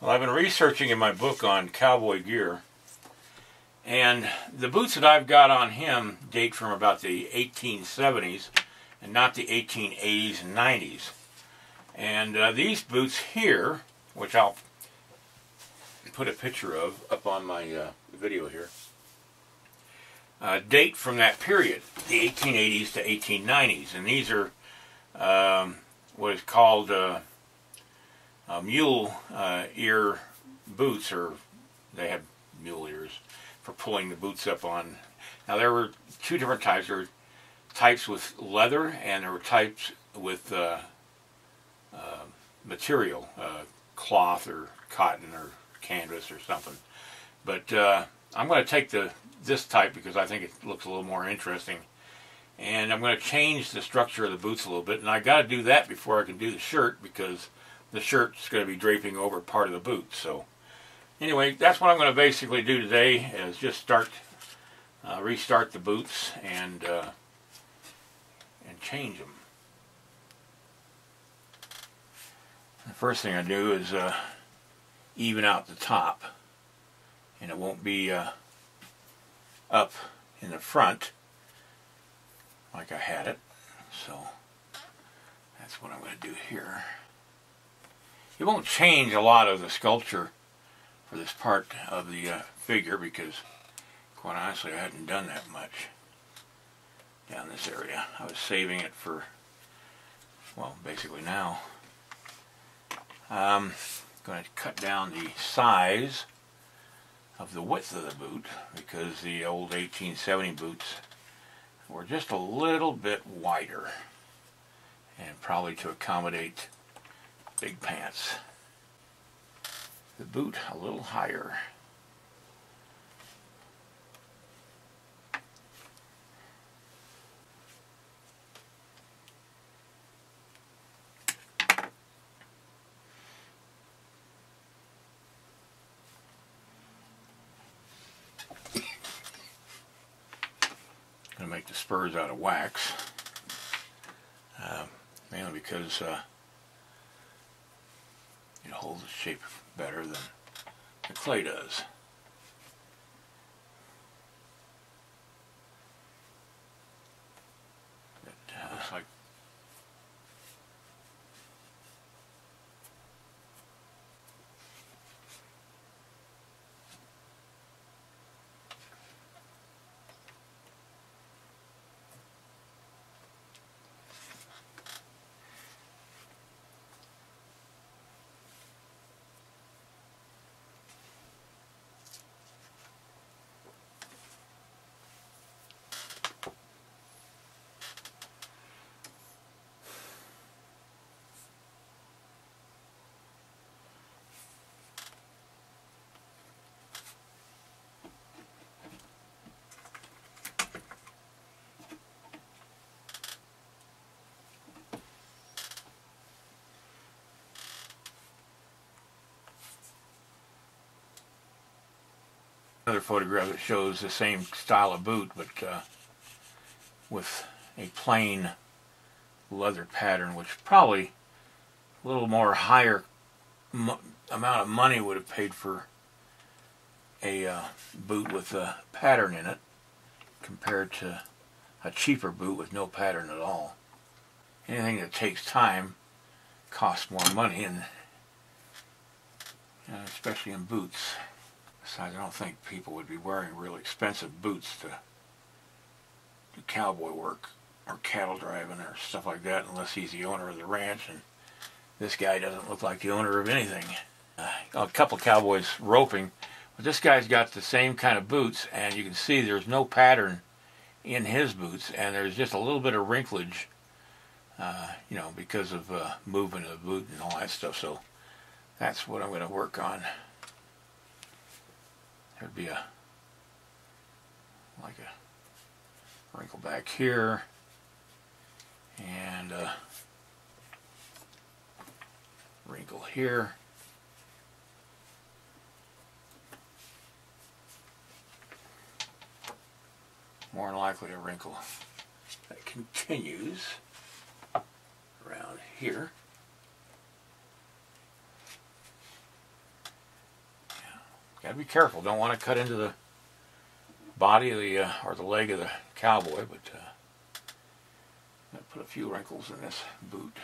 Well, I've been researching in my book on cowboy gear, and the boots that I've got on him date from about the 1870s and not the 1880s and 90s. And these boots here, which I'll put a picture of up on my video here, date from that period, the 1880s to 1890s. And these are what is called mule ear boots, or they have mule ears for pulling the boots up on. Now there were two different types. There were types with leather, and there were types with material, cloth or cotton or canvas or something. But I'm going to take this type because I think it looks a little more interesting. And I'm going to change the structure of the boots a little bit. And I got to do that before I can do the shirt, because the shirt's going to be draping over part of the boot. So anyway, that's what I'm going to basically do today, is just restart the boots and change them. The first thing I do is even out the top, and it won't be up in the front like I had it. So that's what I'm going to do here. It won't change a lot of the sculpture for this part of the figure, because quite honestly I hadn't done that much down this area. I was saving it for, well, basically now. I'm going to cut down the size of the width of the boot, because the old 1870 boots were just a little bit wider, and probably to accommodate big pants. The boot a little higher. Gonna make the spurs out of wax, mainly because it holds the shape better than the clay does. It looks like another photograph that shows the same style of boot, but with a plain leather pattern, which probably a little more higher amount of money would have paid for a boot with a pattern in it, compared to a cheaper boot with no pattern at all. Anything that takes time costs more money, and especially in boots. I don't think people would be wearing real expensive boots to do cowboy work or cattle driving or stuff like that, unless he's the owner of the ranch, and this guy doesn't look like the owner of anything. A couple cowboys roping, but this guy's got the same kind of boots, and you can see there's no pattern in his boots, and there's just a little bit of wrinklage, you know, because of movement of the boot and all that stuff. So that's what I'm going to work on. There'd be a wrinkle back here, and a wrinkle here. More than likely a wrinkle that continues around here. Gotta be careful. Don't want to cut into the body of the or the leg of the cowboy, but I'm gonna put a few wrinkles in this boot.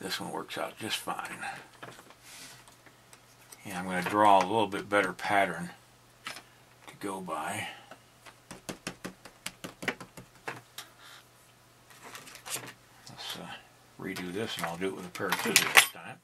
This one works out just fine. And I'm going to draw a little bit better pattern to go by. Let's redo this, and I'll do it with a pair of scissors this time.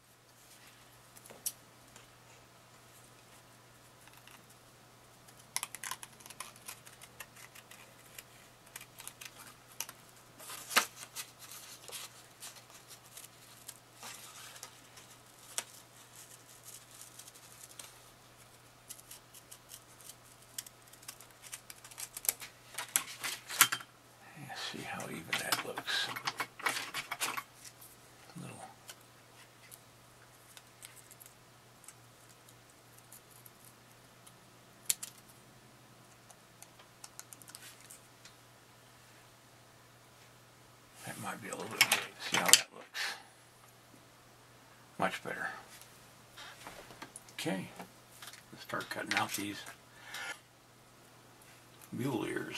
Might be a little bit late. See how that looks. Much better. Okay, let's start cutting out these mule ears.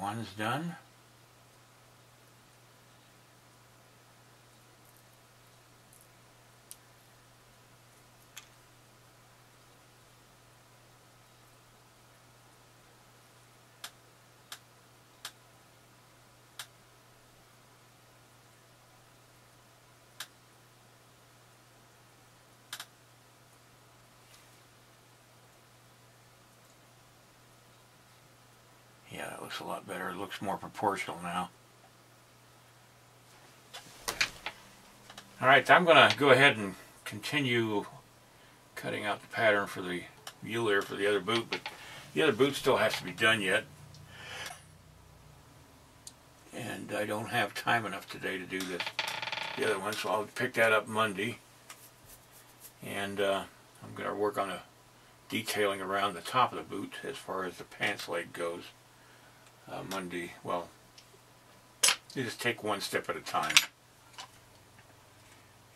One's done. Yeah, that looks a lot better. It looks more proportional now. Alright, I'm going to go ahead and continue cutting out the pattern for the mule ear for the other boot, but the other boot still has to be done yet. And I don't have time enough today to do the other one, so I'll pick that up Monday. And I'm going to work on a detailing around the top of the boot as far as the pants leg goes. Monday, well, you just take one step at a time,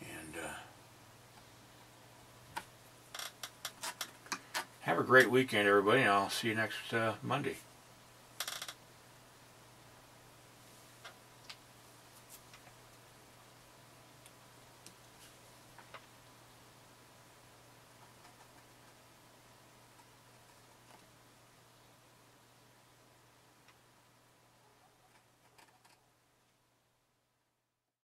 and have a great weekend, everybody, and I'll see you next Monday.